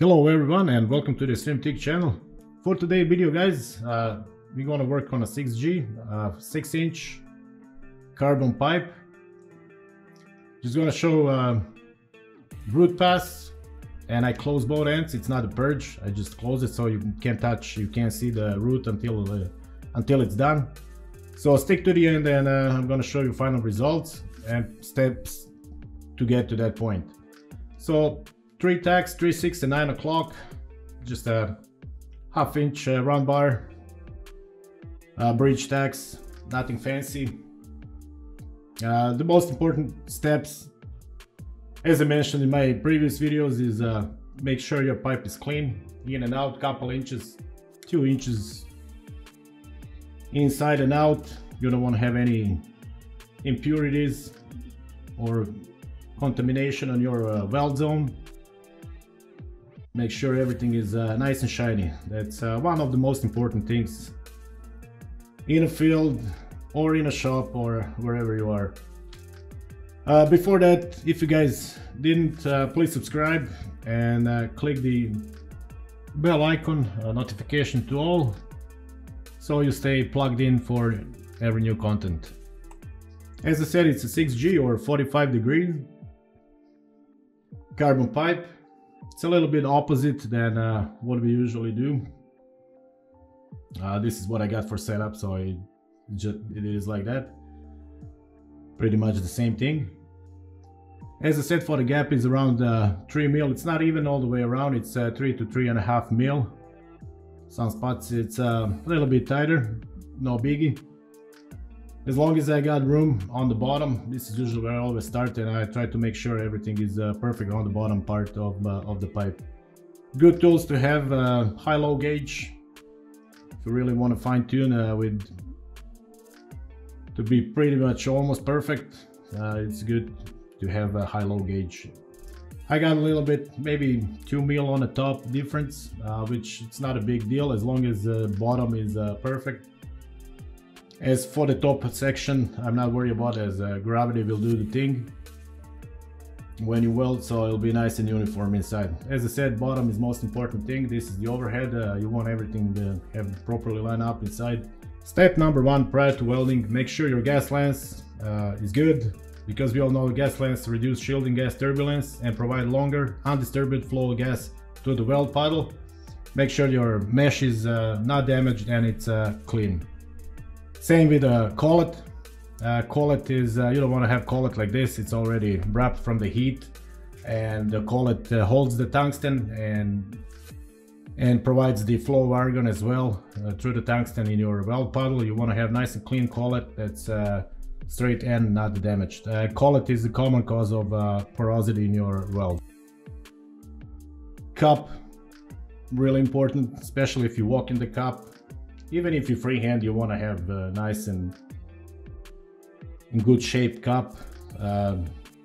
Hello everyone and welcome to the X3M TIG channel. For today's video guys, we're gonna work on a 6G 6-inch carbon pipe. Just gonna show root pass, and I close both ends. It's not a purge, I just close it so you can't touch, you can't see the root until it's done. So stick to the end and I'm gonna show you final results and steps to get to that point. So 3 tacks, 3, 6 and 9 o'clock, just a half inch round bar, bridge tacks, nothing fancy. The most important steps, as I mentioned in my previous videos, is make sure your pipe is clean, in and out, couple inches, 2 inches inside and out. You don't want to have any impurities or contamination on your weld zone. Make sure everything is nice and shiny. That's one of the most important things in a field or in a shop or wherever you are. Before that, if you guys didn't, please subscribe and click the bell icon, notification to all, so you stay plugged in for every new content. As I said, it's a 6G or 45 degree carbon pipe. It's a little bit opposite than what we usually do. This is what I got for setup, so it is like that. Pretty much the same thing. As I said, for the gap is around 3 mil. It's not even all the way around. It's 3 to 3.5 mil. Some spots it's a little bit tighter. No biggie. As long as I got room on the bottom, this is usually where I always start, and I try to make sure everything is perfect on the bottom part of the pipe. Good tools to have, high-low gauge, if you really want to fine-tune to be pretty much almost perfect. It's good to have a high-low gauge. I got a little bit, maybe 2 mil on the top difference, which it's not a big deal as long as the bottom is perfect. As for the top section, I'm not worried about it, as gravity will do the thing when you weld, so it'll be nice and uniform inside. As I said, bottom is the most important thing. This is the overhead. You want everything to have properly lined up inside. Step number one prior to welding, make sure your gas lens is good, because we all know gas lens reduce shielding gas turbulence and provide longer undisturbed flow of gas to the weld puddle. Make sure your mesh is not damaged and it's clean. Same with a collet. Collet is, you don't want to have collet like this, it's already wrapped from the heat, and the collet holds the tungsten and provides the flow of argon as well through the tungsten in your weld puddle. You want to have nice and clean collet that's straight and not damaged. Collet is the common cause of porosity in your weld. Cup, really important, especially if you walk in the cup. Even if you freehand, you want to have a nice and in good shape cup.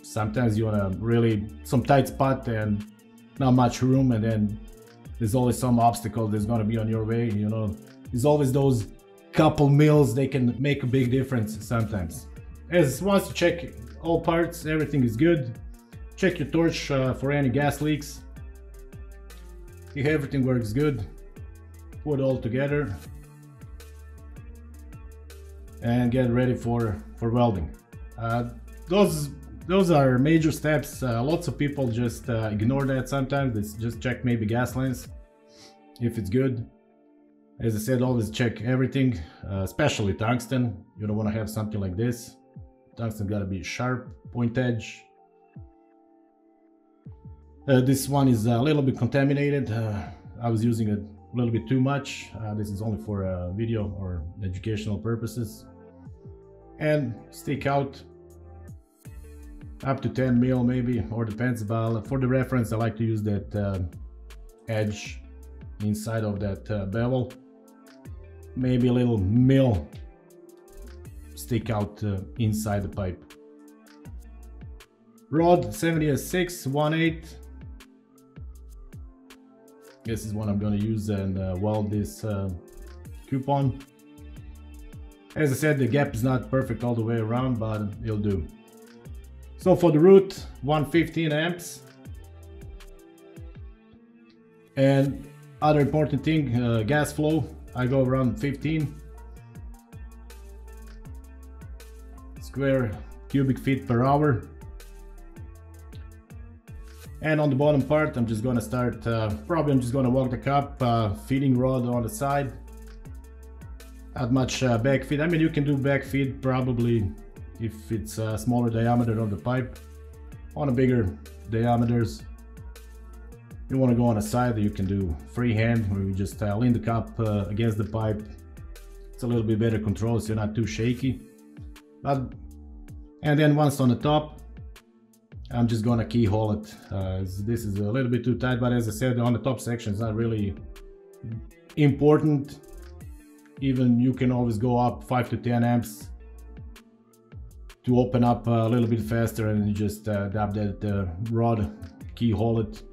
Sometimes you want to really some tight spot and not much room, and then there's always some obstacle that's going to be on your way. You know, there's always those couple mils, they can make a big difference sometimes. As once you check all parts, everything is good. Check your torch for any gas leaks. If everything works good, put it all together and get ready for welding. Those are major steps. Lots of people just ignore that sometimes. They just check maybe gas lines if it's good. As I said, always check everything, especially tungsten. You don't want to have something like this. Tungsten gotta be sharp, point edge. This one is a little bit contaminated. I was using it a little bit too much. This is only for video or educational purposes. And stick out up to 10 mil maybe, or depends about. For the reference, I like to use that edge inside of that bevel, maybe a little mil stick out inside the pipe. Rod 70S6-18. This is what I'm going to use and weld this coupon. As I said, the gap is not perfect all the way around, but it'll do. So for the root, 115 amps. And other important thing, gas flow, I go around 15 square cubic feet per hour. And on the bottom part, I'm just gonna start, probably I'm just gonna walk the cup, feeding rod on the side. Not much back feed. I mean, you can do back feed probably if it's a smaller diameter of the pipe. On a bigger diameters, you want to go on a side, you can do freehand, where you just lean the cup against the pipe. It's a little bit better control, so you're not too shaky. But, and then once on the top, I'm just gonna keyhole it. This is a little bit too tight, but as I said, on the top section is not really important. Even you can always go up 5 to 10 amps to open up a little bit faster, and you just dab that rod, keyhole it.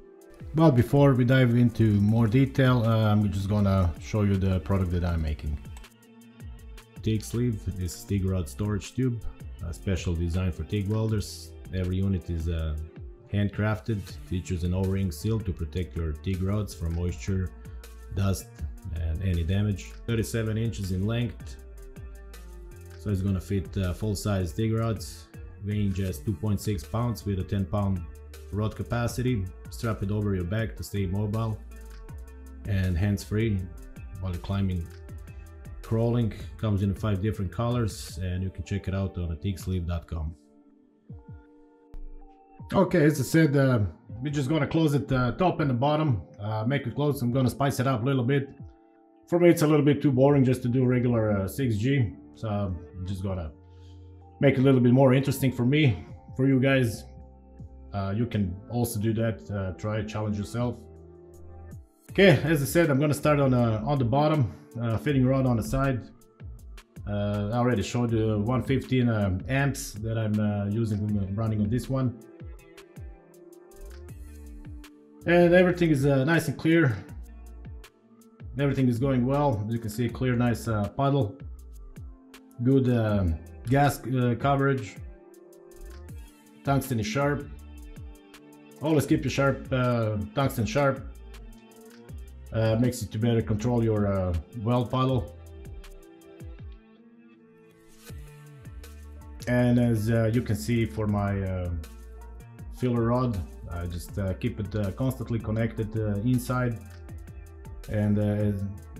But before we dive into more detail, I'm just gonna show you the product that I'm making. TIG sleeve, this is TIG rod storage tube, a special design for TIG welders. Every unit is handcrafted, features an O-ring seal to protect your TIG rods from moisture, dust, and any damage. 37 inches in length, so it's gonna fit full-size TIG rods, weighing just 2.6 pounds with a 10-pound rod capacity. Strap it over your back to stay mobile and hands-free while climbing, crawling. Comes in 5 different colors, and you can check it out on atxlive.com. Okay, as I said, we're just gonna close it top and the bottom, make it close. I'm gonna spice it up a little bit. For me, it's a little bit too boring just to do regular 6G, so I'm just gonna make it a little bit more interesting for me. For you guys, you can also do that, try, challenge yourself. Okay, as I said, I'm gonna start on the bottom, fitting rod on the side. I already showed the 115 amps that I'm using when I'm running on this one. And everything is nice and clear. Everything is going well. As you can see, a clear, nice puddle. Good gas coverage. Tungsten is sharp. Always keep your sharp tungsten sharp. Makes it to better control your weld puddle. And as you can see, for my filler rod, I just keep it constantly connected inside, and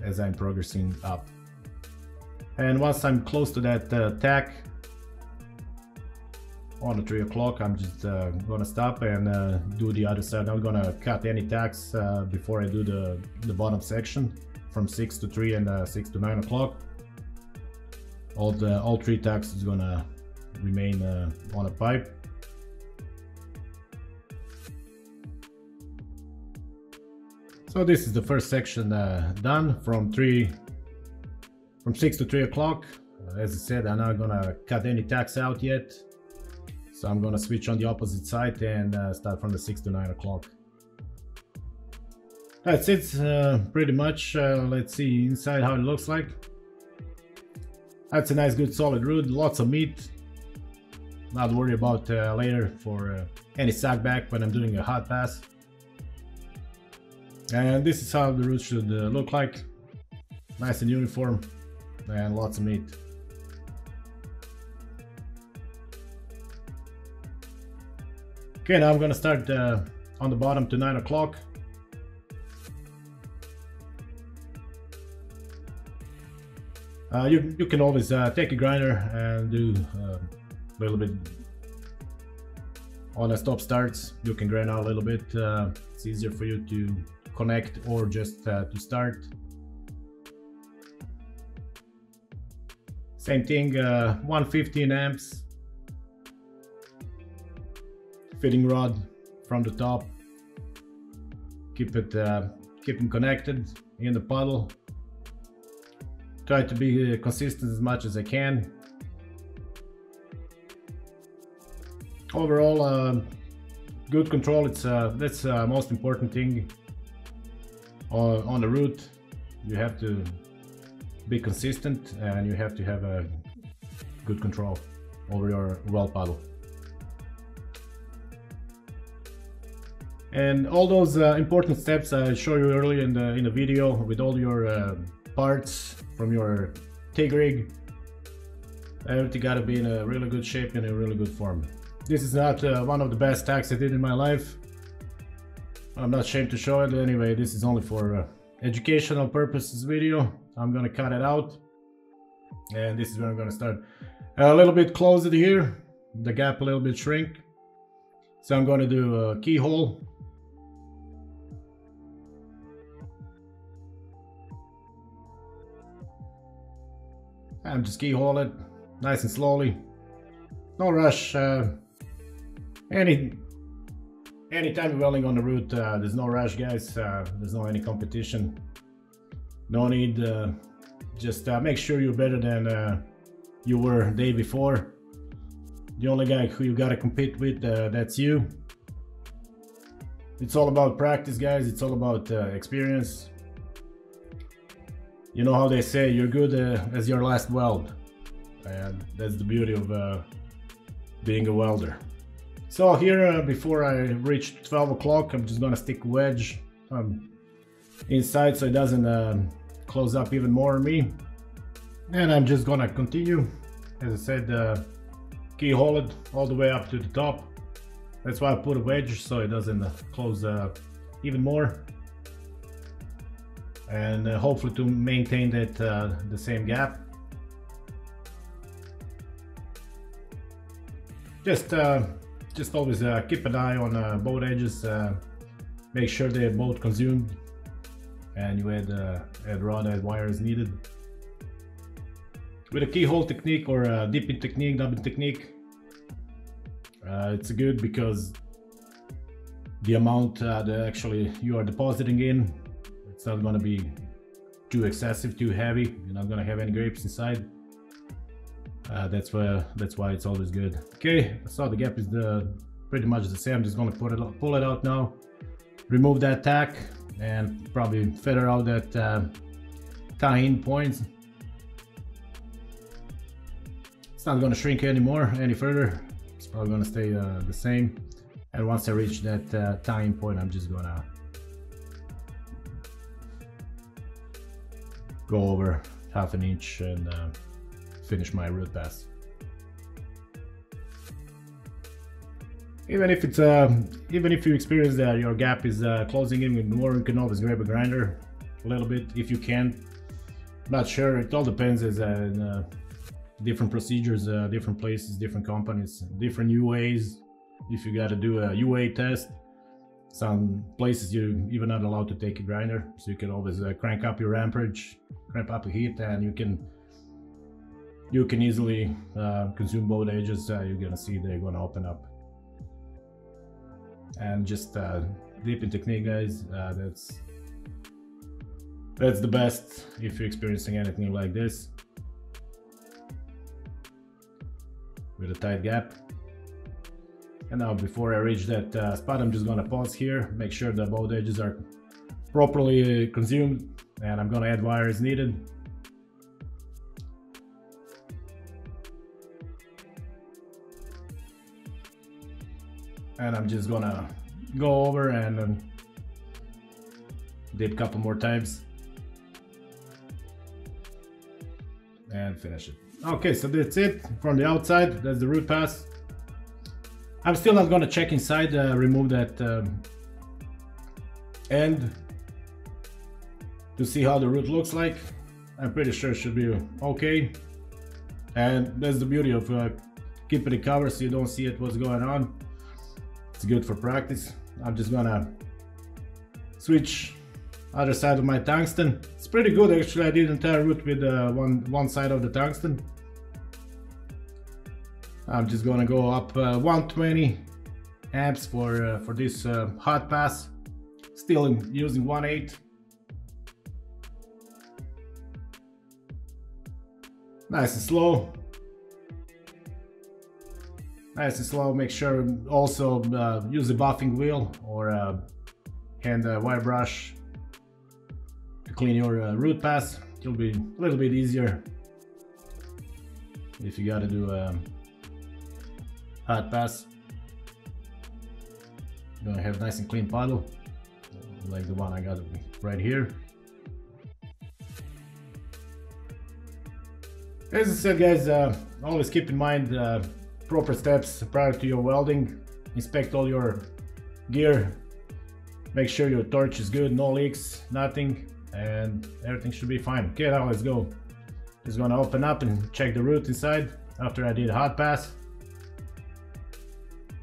as I'm progressing up. And once I'm close to that tack on the 3 o'clock, I'm just gonna stop and do the other side. I'm gonna cut any tacks before I do the bottom section from 6 to 3 and 6 to 9 o'clock. All 3 tacks is gonna remain on a pipe. So this is the first section done from 6 to 3 o'clock. As I said, I'm not gonna cut any tacks out yet, so I'm gonna switch on the opposite side and start from the 6 to 9 o'clock. That's it, pretty much. Let's see inside how it looks like. That's a nice, good, solid root. Lots of meat. Not worry about later for any suck back when I'm doing a hot pass. And this is how the root should look like. Nice and uniform, and lots of meat. Okay, now I'm gonna start on the bottom to 9 o'clock. You can always take a grinder and do a little bit on a stop starts. You can grind out a little bit. It's easier for you to connect or just to start. Same thing, 115 amps. Fitting rod from the top. Keep them connected in the puddle. Try to be consistent as much as I can. Overall, good control. It's that's the most important thing on the route. You have to be consistent, and you have to have a good control over your weld paddle. And all those important steps I showed you earlier in the video with all your parts from your TIG rig. Everything gotta be in a really good shape and in a really good form. This is not one of the best tacks I did in my life. I'm not ashamed to show it. Anyway, this is only for educational purposes video. I'm gonna cut it out. And this is where I'm gonna start. A little bit closer here. The gap a little bit shrink. So I'm gonna do a keyhole. I'm just keyhole it nice and slowly. No rush. Any time welding on the route, there's no rush, guys. There's no any competition. No need. Just make sure you're better than you were the day before. The only guy who you gotta compete with, that's you. It's all about practice, guys. It's all about experience. You know how they say, you're good as your last weld. And that's the beauty of being a welder. So here, before I reach 12 o'clock, I'm just gonna stick wedge inside so it doesn't close up even more on me. And I'm just gonna continue, as I said, keyhole it all the way up to the top. That's why I put a wedge, so it doesn't close even more. And hopefully to maintain that the same gap. Just always keep an eye on both edges. Make sure they're both consumed, and you add rod, add wire as needed. With a keyhole technique or a dipping technique, dubbing technique, it's good because the amount that actually you are depositing in, it's not going to be too excessive, too heavy. You're not going to have any grapes inside. That's why it's always good. Okay, so the gap is pretty much the same. I'm just going to pull it out now. Remove that tack and probably feather out that tie-in points. It's not going to shrink anymore, any further. It's probably going to stay the same. And once I reach that tie-in point, I'm just going to go over half an inch and finish my root pass. Even if you experience that your gap is closing in with more, you can always grab a grinder a little bit if you can. I'm not sure, it all depends as in, different procedures, different places, different companies, different UAs. If you got to do a UA test, some places you even not allowed to take a grinder, so you can always crank up your amperage, crank up your heat, and you can easily consume both edges. You're gonna see they're gonna open up. And just dipping technique, guys. That's the best if you're experiencing anything like this with a tight gap. And now before I reach that spot, I'm just gonna pause here, make sure that both edges are properly consumed, and I'm gonna add wire as needed. And I'm just gonna go over and dip a couple more times and finish it. Okay, so that's it from the outside. That's the root pass. I'm still not gonna check inside, remove that end to see how the root looks like. I'm pretty sure it should be okay. And that's the beauty of keeping it covered so you don't see it what's going on. It's good for practice. I'm just gonna switch other side of my tungsten. It's pretty good actually. I did an entire root with one side of the tungsten. I'm just gonna go up 120 amps for this hot pass. Still using 1/8. Nice and slow. Nice and slow. Make sure also use a buffing wheel or hand wire brush to clean your root pass. It'll be a little bit easier if you gotta do hot pass. You're gonna have nice and clean paddle, like the one I got right here. As I said, guys, always keep in mind proper steps prior to your welding. Inspect all your gear, make sure your torch is good, no leaks, nothing, and everything should be fine. Okay, now let's go. Just gonna open up and check the root inside after I did a hot pass.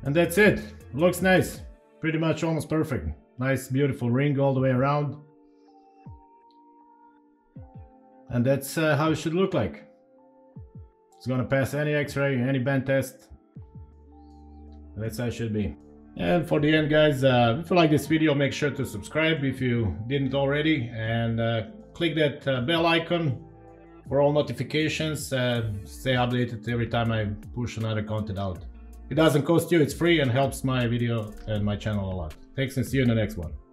And that's it. Looks nice, pretty much almost perfect. Nice beautiful ring all the way around. And that's how it should look like. It's gonna pass any X-ray, any bend test. That's how it should be. And for the end, guys, if you like this video, make sure to subscribe if you didn't already, and click that bell icon for all notifications. Stay updated every time I push another content out. It doesn't cost you, it's free, and helps my video and my channel a lot. Thanks, and see you in the next one.